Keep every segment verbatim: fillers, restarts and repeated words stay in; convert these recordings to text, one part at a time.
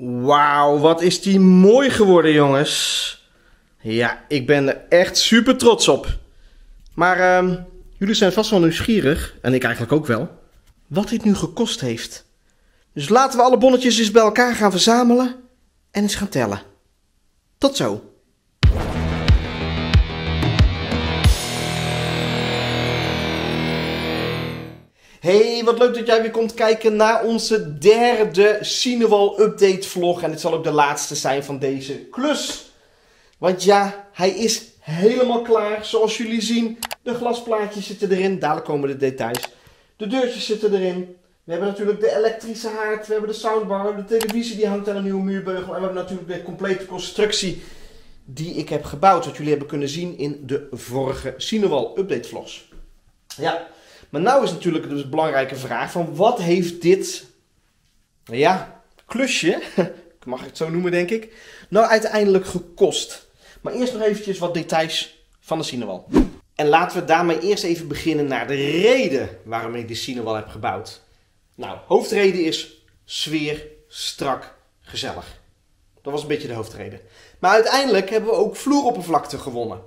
Wauw, wat is die mooi geworden, jongens. Ja, ik ben er echt super trots op. Maar uh, jullie zijn vast wel nieuwsgierig, en ik eigenlijk ook wel, wat dit nu gekost heeft. Dus laten we alle bonnetjes eens bij elkaar gaan verzamelen en eens gaan tellen. Tot zo! Hey, wat leuk dat jij weer komt kijken naar onze derde Cinewall update vlog. En dit zal ook de laatste zijn van deze klus. Want ja, hij is helemaal klaar. Zoals jullie zien, de glasplaatjes zitten erin. Dadelijk komen de details. De deurtjes zitten erin. We hebben natuurlijk de elektrische haard. We hebben de soundbar. We hebben de televisie, die hangt aan een nieuwe muurbeugel. En we hebben natuurlijk de complete constructie die ik heb gebouwd. Wat jullie hebben kunnen zien in de vorige Cinewall update vlogs. Ja. Maar nou is natuurlijk de belangrijke vraag van wat heeft dit, ja, klusje, mag ik het zo noemen denk ik, nou uiteindelijk gekost. Maar eerst nog eventjes wat details van de Cinewall. En laten we daarmee eerst even beginnen naar de reden waarom ik de Cinewall heb gebouwd. Nou, hoofdreden is sfeer, strak, gezellig. Dat was een beetje de hoofdreden. Maar uiteindelijk hebben we ook vloeroppervlakte gewonnen.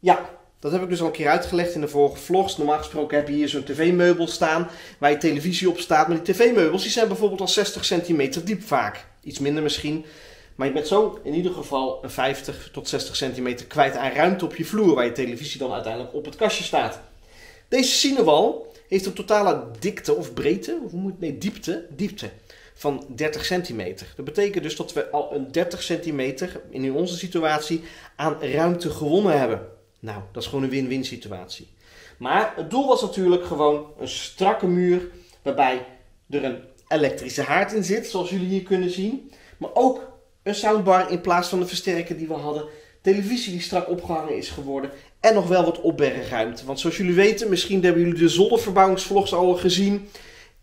Ja. Dat heb ik dus al een keer uitgelegd in de vorige vlogs. Normaal gesproken heb je hier zo'n tv-meubel staan waar je televisie op staat. Maar die tv-meubels die zijn bijvoorbeeld al zestig centimeter diep vaak. Iets minder misschien. Maar je bent zo in ieder geval een vijftig tot zestig centimeter kwijt aan ruimte op je vloer waar je televisie dan uiteindelijk op het kastje staat. Deze Cinewall heeft een totale dikte of breedte, of hoe moet, nee, diepte, diepte van dertig centimeter. Dat betekent dus dat we al een dertig centimeter in onze situatie aan ruimte gewonnen hebben. Nou, dat is gewoon een win-win situatie. Maar het doel was natuurlijk gewoon een strakke muur waarbij er een elektrische haard in zit, zoals jullie hier kunnen zien. Maar ook een soundbar in plaats van de versterker die we hadden. Televisie die strak opgehangen is geworden. En nog wel wat opbergruimte. Want zoals jullie weten, misschien hebben jullie de zolderverbouwingsvlogs al gezien.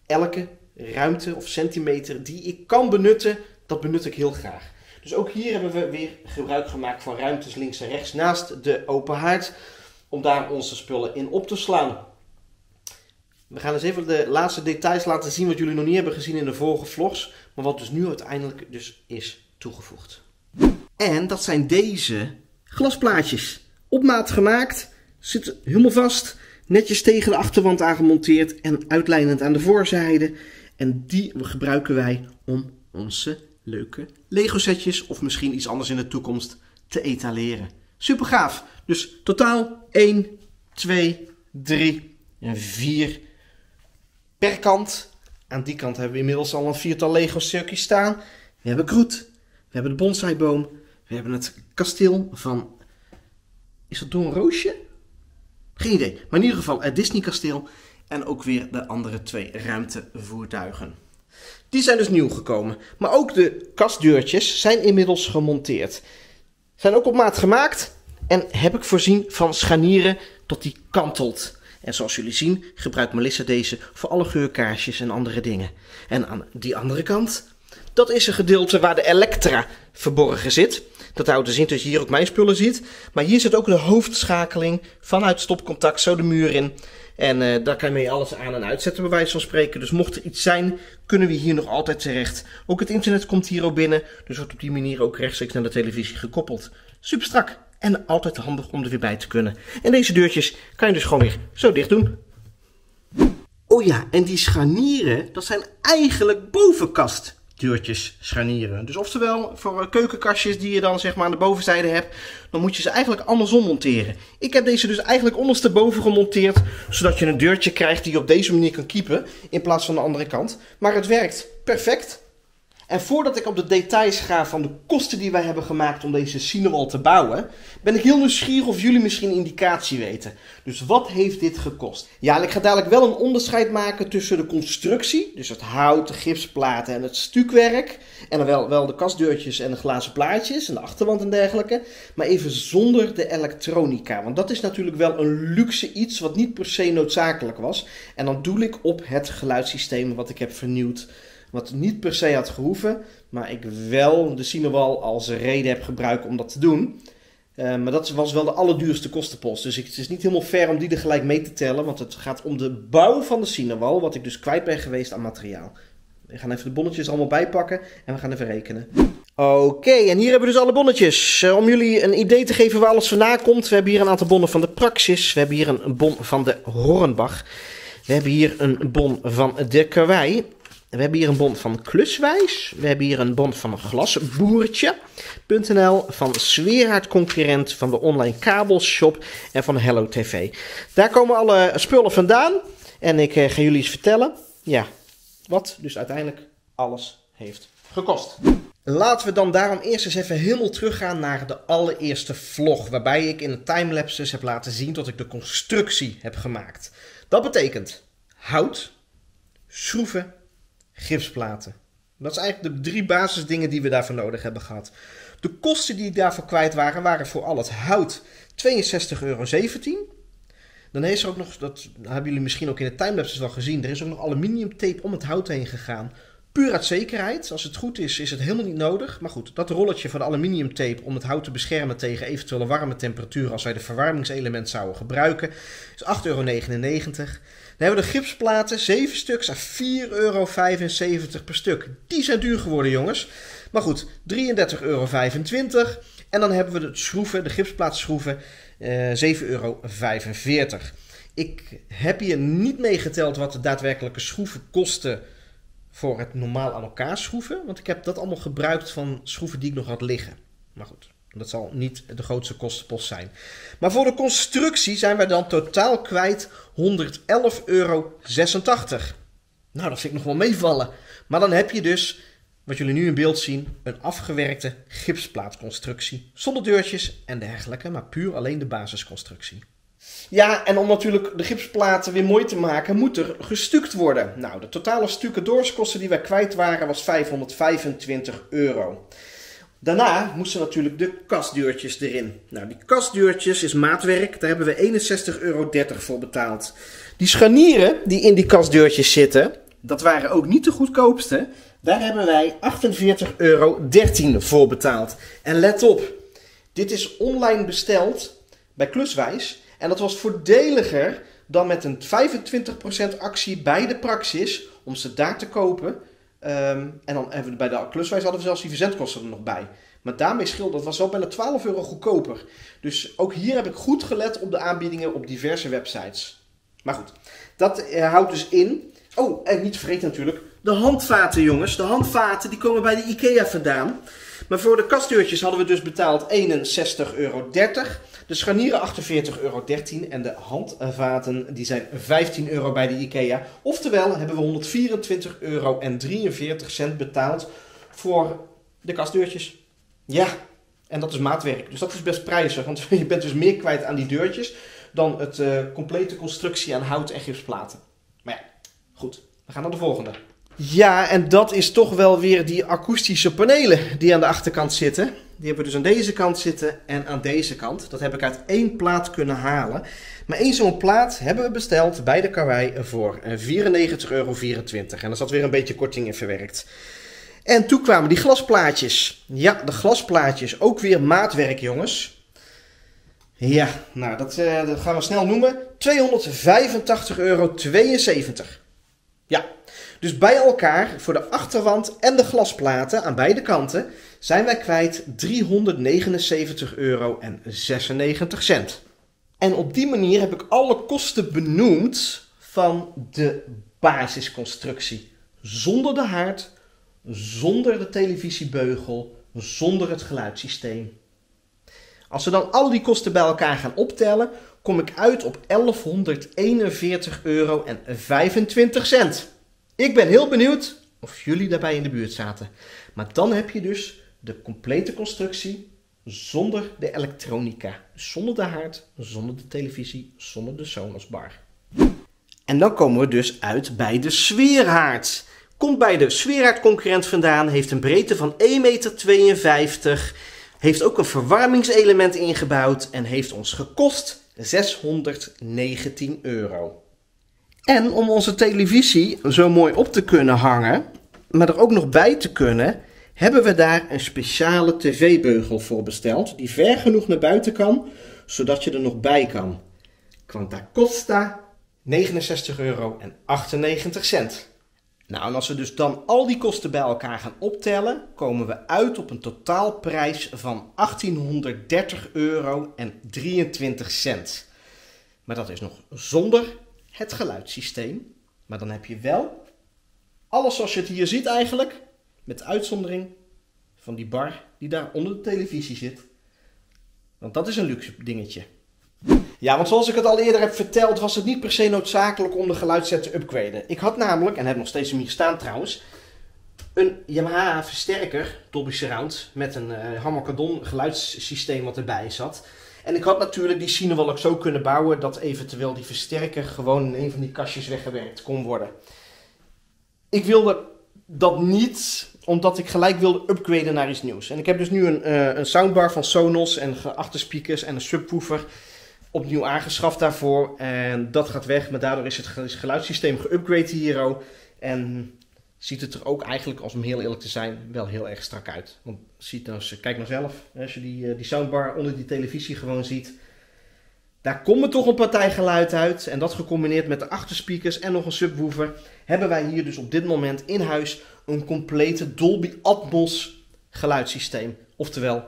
Elke ruimte of centimeter die ik kan benutten, dat benut ik heel graag. Dus ook hier hebben we weer gebruik gemaakt van ruimtes links en rechts naast de open haard. Om daar onze spullen in op te slaan. We gaan eens even de laatste details laten zien wat jullie nog niet hebben gezien in de vorige vlogs. Maar wat dus nu uiteindelijk dus is toegevoegd. En dat zijn deze glasplaatjes. Op maat gemaakt. Zit helemaal vast. Netjes tegen de achterwand aangemonteerd. En uitlijnend aan de voorzijde. En die gebruiken wij om onze leuke Lego setjes of misschien iets anders in de toekomst te etaleren. Super gaaf. Dus totaal één, twee, drie en vier per kant. Aan die kant hebben we inmiddels al een viertal Lego stukjes staan. We hebben Groot, we hebben de bonsaiboom, we hebben het kasteel van... Is dat Doornroosje? Geen idee. Maar in ieder geval het Disney kasteel en ook weer de andere twee ruimtevoertuigen. Die zijn dus nieuw gekomen. Maar ook de kastdeurtjes zijn inmiddels gemonteerd. Zijn ook op maat gemaakt. En heb ik voorzien van scharnieren tot die kantelt. En zoals jullie zien gebruikt Melissa deze voor alle geurkaarsjes en andere dingen. En aan die andere kant, dat is een gedeelte waar de Elektra verborgen zit. Dat houdt dus in dat je hier ook mijn spullen ziet. Maar hier zit ook de hoofdschakeling vanuit stopcontact zo de muur in. En uh, daar kan je mee alles aan en uitzetten bij wijze van spreken. Dus mocht er iets zijn, kunnen we hier nog altijd terecht. Ook het internet komt hier ook binnen. Dus wordt op die manier ook rechtstreeks naar de televisie gekoppeld. Super strak. En altijd handig om er weer bij te kunnen. En deze deurtjes kan je dus gewoon weer zo dicht doen. Oh ja, en die scharnieren, dat zijn eigenlijk bovenkast deurtjes scharnieren. Dus oftewel voor keukenkastjes die je dan zeg maar aan de bovenzijde hebt, dan moet je ze eigenlijk andersom monteren. Ik heb deze dus eigenlijk ondersteboven gemonteerd, zodat je een deurtje krijgt die je op deze manier kan kiepen in plaats van de andere kant. Maar het werkt perfect. En voordat ik op de details ga van de kosten die wij hebben gemaakt om deze Cinewall te bouwen, ben ik heel nieuwsgierig of jullie misschien een indicatie weten. Dus wat heeft dit gekost? Ja, en ik ga dadelijk wel een onderscheid maken tussen de constructie, dus het hout, de gipsplaten en het stucwerk. En dan wel, wel de kastdeurtjes en de glazen plaatjes en de achterwand en dergelijke. Maar even zonder de elektronica, want dat is natuurlijk wel een luxe iets wat niet per se noodzakelijk was. En dan doel ik op het geluidssysteem wat ik heb vernieuwd. Wat niet per se had gehoeven, maar ik wel de Cinewall als reden heb gebruikt om dat te doen. Uh, maar dat was wel de allerduurste kostenpost. Dus het is niet helemaal fair om die er gelijk mee te tellen. Want het gaat om de bouw van de Cinewall, wat ik dus kwijt ben geweest aan materiaal. We gaan even de bonnetjes allemaal bijpakken en we gaan even rekenen. Oké, okay, en hier hebben we dus alle bonnetjes. Uh, om jullie een idee te geven waar alles vandaan komt. We hebben hier een aantal bonnen van de Praxis. We hebben hier een bon van de Hornbach. We hebben hier een bon van de Karwei. We hebben hier een bon van Kluswijs. We hebben hier een bon van glasboertje punt n l. Van Swerhard concurrent. Van de online kabelshop. En van Hello T V. Daar komen alle spullen vandaan. En ik uh, ga jullie eens vertellen. Ja, wat dus uiteindelijk alles heeft gekost. Laten we dan daarom eerst eens even helemaal teruggaan naar de allereerste vlog. Waarbij ik in de timelapses heb laten zien dat ik de constructie heb gemaakt. Dat betekent hout, schroeven, gipsplaten. Dat zijn eigenlijk de drie basisdingen die we daarvoor nodig hebben gehad. De kosten die daarvoor kwijt waren, waren voor al het hout tweeënzestig euro zeventien. Dan is er ook nog, dat hebben jullie misschien ook in de timelapses wel gezien, er is ook nog aluminiumtape om het hout heen gegaan. Puur uit zekerheid. Als het goed is, is het helemaal niet nodig. Maar goed, dat rolletje van aluminiumtape om het hout te beschermen tegen eventuele warme temperaturen als wij de verwarmingselement zouden gebruiken, is acht euro negenennegentig. Dan hebben we de gipsplaten, zeven stuks, vier euro vijfenzeventig per stuk. Die zijn duur geworden, jongens. Maar goed, drieëndertig euro vijfentwintig. En dan hebben we de schroeven, de gipsplaatschroeven, eh, zeven euro vijfenveertig. Ik heb hier niet meegeteld wat de daadwerkelijke schroeven kosten voor het normaal aan elkaar schroeven. Want ik heb dat allemaal gebruikt van schroeven die ik nog had liggen. Maar goed, dat zal niet de grootste kostenpost zijn. Maar voor de constructie zijn wij dan totaal kwijt honderd elf euro zesentachtig. Nou, dat vind ik nog wel meevallen. Maar dan heb je dus, wat jullie nu in beeld zien, een afgewerkte gipsplaatconstructie. Zonder deurtjes en dergelijke, maar puur alleen de basisconstructie. Ja, en om natuurlijk de gipsplaten weer mooi te maken, moet er gestuukt worden. Nou, de totale stucadoorskosten die wij kwijt waren, was vijfhonderdvijfentwintig euro. Daarna moesten natuurlijk de kastdeurtjes erin. Nou, die kastdeurtjes is maatwerk. Daar hebben we eenenzestig euro dertig voor betaald. Die scharnieren die in die kastdeurtjes zitten, dat waren ook niet de goedkoopste. Daar hebben wij achtenveertig euro dertien voor betaald. En let op, dit is online besteld bij Kluswijs. En dat was voordeliger dan met een vijfentwintig procent actie bij de Praxis om ze daar te kopen. Um, en dan hebben we bij de Kluswijs hadden we zelfs die verzendkosten er nog bij. Maar daarmee scheelde, dat was wel bijna twaalf euro goedkoper. Dus ook hier heb ik goed gelet op de aanbiedingen op diverse websites. Maar goed, dat eh, houdt dus in. Oh, en niet vergeten natuurlijk de handvaten, jongens. De handvaten die komen bij de IKEA vandaan. Maar voor de kastdeurtjes hadden we dus betaald eenenzestig euro dertig. De scharnieren achtenveertig euro dertien en de handvaten die zijn vijftien euro bij de IKEA. Oftewel hebben we honderdvierentwintig euro drieënveertig betaald voor de kastdeurtjes. Ja, en dat is maatwerk. Dus dat is best prijzig, want je bent dus meer kwijt aan die deurtjes dan het uh, complete constructie aan hout en gipsplaten. Maar ja, goed. We gaan naar de volgende. Ja, en dat is toch wel weer die akoestische panelen die aan de achterkant zitten. Die hebben we dus aan deze kant zitten en aan deze kant. Dat heb ik uit één plaat kunnen halen. Maar één zo'n plaat hebben we besteld bij de Kawaii voor vierennegentig euro vierentwintig. En er zat weer een beetje korting in verwerkt. En toen kwamen die glasplaatjes. Ja, de glasplaatjes. Ook weer maatwerk, jongens. Ja, nou, dat, uh, dat gaan we snel noemen. tweehonderdvijfentachtig euro tweeënzeventig. Ja. Dus bij elkaar, voor de achterwand en de glasplaten aan beide kanten, zijn wij kwijt driehonderdnegenenzeventig euro negenennegentig. En op die manier heb ik alle kosten benoemd van de basisconstructie. Zonder de haard, zonder de televisiebeugel, zonder het geluidssysteem. Als we dan al die kosten bij elkaar gaan optellen, kom ik uit op elfhonderdeenenveertig euro vijfentwintig. Ik ben heel benieuwd of jullie daarbij in de buurt zaten. Maar dan heb je dus de complete constructie zonder de elektronica. Zonder de haard, zonder de televisie, zonder de Sonos bar. En dan komen we dus uit bij de swerhard. Komt bij de swerhard concurrent vandaan, heeft een breedte van één meter tweeënvijftig. Heeft ook een verwarmingselement ingebouwd en heeft ons gekost zeshonderdnegentien euro. En om onze televisie zo mooi op te kunnen hangen, maar er ook nog bij te kunnen, hebben we daar een speciale tv-beugel voor besteld. Die ver genoeg naar buiten kan, zodat je er nog bij kan. Quanta costa negenenzestig euro achtennegentig. Nou, en als we dus dan al die kosten bij elkaar gaan optellen, komen we uit op een totaalprijs van achttienhonderddertig euro en drieëntwintig cent. Maar dat is nog zonder het geluidssysteem. Maar dan heb je wel alles zoals je het hier ziet eigenlijk, met uitzondering van die bar die daar onder de televisie zit. Want dat is een luxe dingetje. Ja, want zoals ik het al eerder heb verteld, was het niet per se noodzakelijk om de geluidsset te upgraden. Ik had namelijk, en heb nog steeds hem hier staan trouwens, een Yamaha versterker, Dolby Surround, met een uh, Harman Kardon geluidssysteem wat erbij zat. En ik had natuurlijk die Cinewall ook zo kunnen bouwen dat eventueel die versterker gewoon in een van die kastjes weggewerkt kon worden. Ik wilde dat niet, omdat ik gelijk wilde upgraden naar iets nieuws. En ik heb dus nu een, uh, een soundbar van Sonos en achterspeakers en een subwoofer opnieuw aangeschaft daarvoor. En dat gaat weg, maar daardoor is het geluidssysteem geüpgrade hier ook. En ziet het er ook eigenlijk, als om heel eerlijk te zijn, wel heel erg strak uit. Want ziet nou eens, kijk nou zelf, als je die, die soundbar onder die televisie gewoon ziet. Daar komt er toch een partij geluid uit. En dat gecombineerd met de achterspeakers en nog een subwoofer, hebben wij hier dus op dit moment in huis een complete Dolby Atmos geluidssysteem. Oftewel,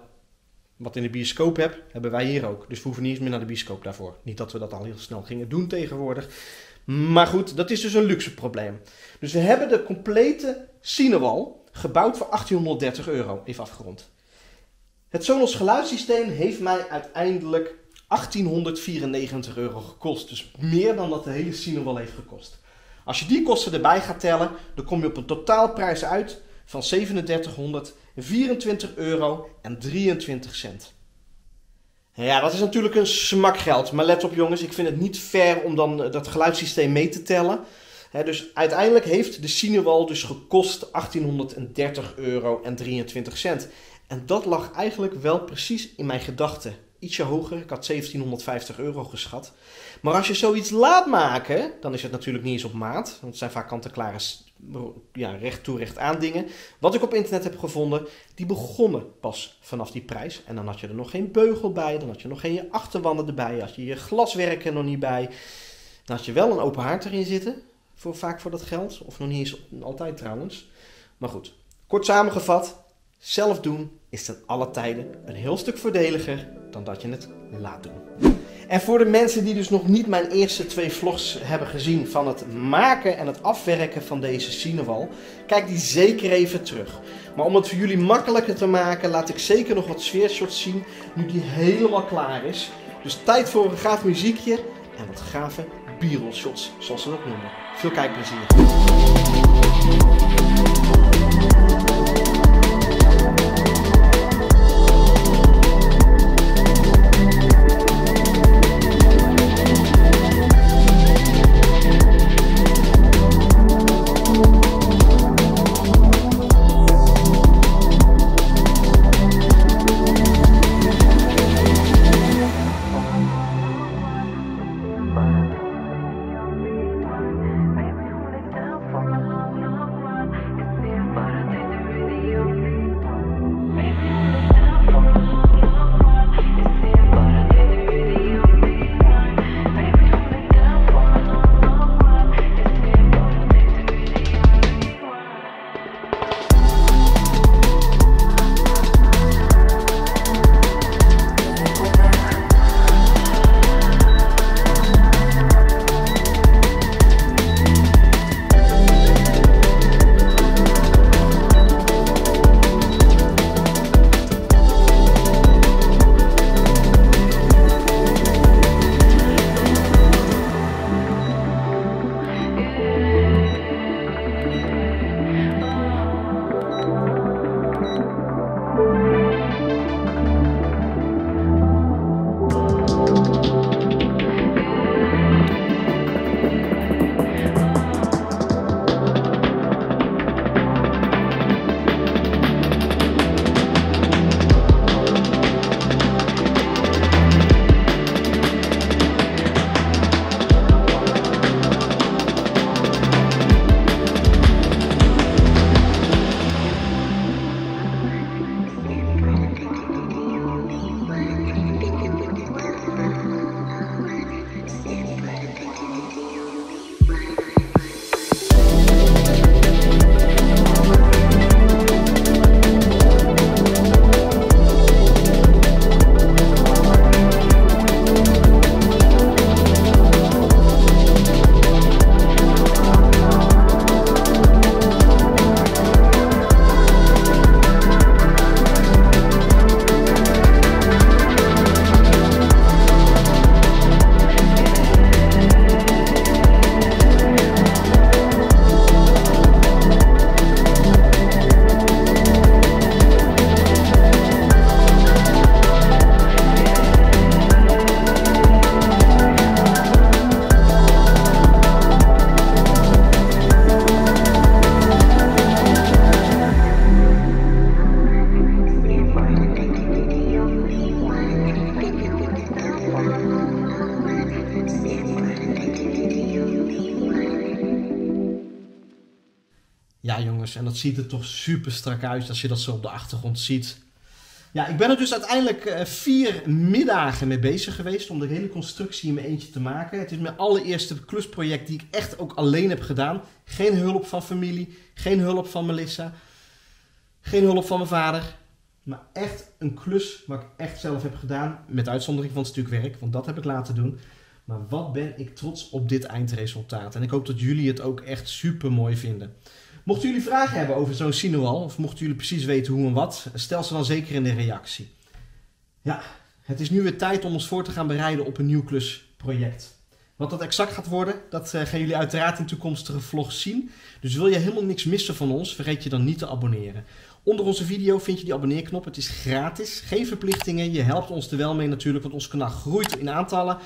wat in de bioscoop heb, hebben wij hier ook. Dus we hoeven niet eens meer naar de bioscoop daarvoor. Niet dat we dat al heel snel gingen doen tegenwoordig. Maar goed, dat is dus een luxe probleem. Dus we hebben de complete Cinewall gebouwd voor achttienhonderddertig euro, even afgerond. Het Sonos geluidssysteem heeft mij uiteindelijk achttienhonderdvierennegentig euro gekost. Dus meer dan dat de hele Cinewall heeft gekost. Als je die kosten erbij gaat tellen, dan kom je op een totaalprijs uit van zevenendertighonderdvierentwintig euro en drieëntwintig cent. Ja, dat is natuurlijk een smak geld. Maar let op jongens, ik vind het niet fair om dan dat geluidssysteem mee te tellen. He, dus uiteindelijk heeft de Cinewall dus gekost achttienhonderddertig euro en drieëntwintig cent. En dat lag eigenlijk wel precies in mijn gedachten. Ietsje hoger, ik had zeventienhonderdvijftig euro geschat. Maar als je zoiets laat maken, dan is het natuurlijk niet eens op maat. Want het zijn vaak kant-en-klare, ja, recht toe, recht aan dingen. Wat ik op internet heb gevonden, die begonnen pas vanaf die prijs. En dan had je er nog geen beugel bij, dan had je nog geen achterwanden erbij, had je je glaswerk er nog niet bij. Dan had je wel een open haard erin zitten, voor, vaak voor dat geld. Of nog niet eens altijd trouwens. Maar goed, kort samengevat, zelf doen is ten alle tijden een heel stuk voordeliger dan dat je het laat doen. En voor de mensen die dus nog niet mijn eerste twee vlogs hebben gezien van het maken en het afwerken van deze Cinewall, kijk die zeker even terug. Maar om het voor jullie makkelijker te maken, laat ik zeker nog wat sfeershots zien nu die helemaal klaar is. Dus tijd voor een gaaf muziekje en wat gave b-roll shots, zoals ze dat noemen. Veel kijkplezier! Bye. anders. En dat ziet er toch super strak uit als je dat zo op de achtergrond ziet. Ja, ik ben er dus uiteindelijk vier middagen mee bezig geweest om de hele constructie in mijn eentje te maken. Het is mijn allereerste klusproject die ik echt ook alleen heb gedaan. Geen hulp van familie, geen hulp van Melissa, geen hulp van mijn vader. Maar echt een klus wat ik echt zelf heb gedaan, met uitzondering van het stuk werk, want dat heb ik laten doen. Maar wat ben ik trots op dit eindresultaat. En ik hoop dat jullie het ook echt super mooi vinden. Mochten jullie vragen hebben over zo'n Cinewall, of mochten jullie precies weten hoe en wat, stel ze dan zeker in de reactie. Ja, het is nu weer tijd om ons voor te gaan bereiden op een nieuw klusproject. Wat dat exact gaat worden, dat gaan jullie uiteraard in toekomstige vlogs zien. Dus wil je helemaal niks missen van ons, vergeet je dan niet te abonneren. Onder onze video vind je die abonneerknop. Het is gratis, geen verplichtingen. Je helpt ons er wel mee natuurlijk, want ons kanaal groeit in aantallen.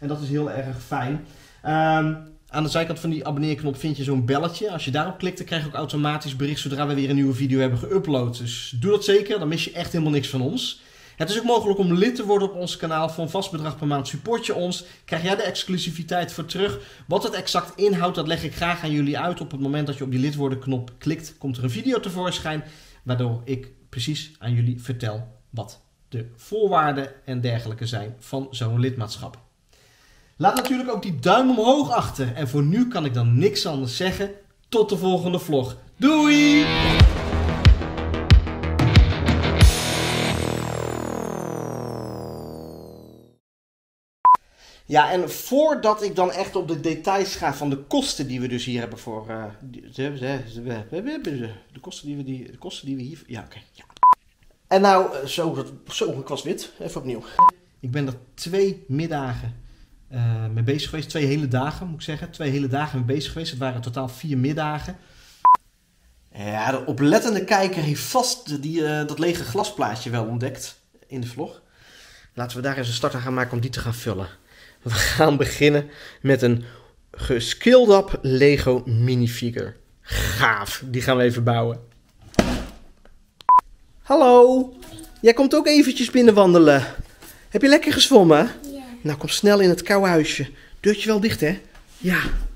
En dat is heel erg fijn. Um, aan de zijkant van die abonneerknop vind je zo'n belletje. Als je daarop klikt, dan krijg je ook automatisch bericht zodra we weer een nieuwe video hebben geüpload. Dus doe dat zeker, dan mis je echt helemaal niks van ons. Het is ook mogelijk om lid te worden op ons kanaal. Voor een vast bedrag per maand support je ons. Krijg jij de exclusiviteit voor terug. Wat het exact inhoudt, dat leg ik graag aan jullie uit. Op het moment dat je op die lidwordenknop klikt, komt er een video tevoorschijn. Waardoor ik precies aan jullie vertel wat de voorwaarden en dergelijke zijn van zo'n lidmaatschap. Laat natuurlijk ook die duim omhoog achter. En voor nu kan ik dan niks anders zeggen. Tot de volgende vlog. Doei! Ja, en voordat ik dan echt op de details ga van de kosten die we dus hier hebben voor... Uh, de, kosten die we die, de kosten die we hier... Ja, oké. Okay, ja. En nou, zo, zo, ik was wit. Even opnieuw. Ik ben er twee middagen uh, mee bezig geweest. Twee hele dagen, moet ik zeggen. Twee hele dagen mee bezig geweest. Het waren in totaal vier middagen. Ja, de oplettende kijker heeft vast die, uh, dat lege glasplaatje wel ontdekt in de vlog. Laten we daar eens een start aan gaan maken om die te gaan vullen. We gaan beginnen met een geskilled-up Lego minifigure. Gaaf, die gaan we even bouwen. Hallo, jij komt ook eventjes binnen wandelen. Heb je lekker gezwommen? Ja. Nou, kom snel in het koude huisje. Deurtje wel dicht, hè? Ja.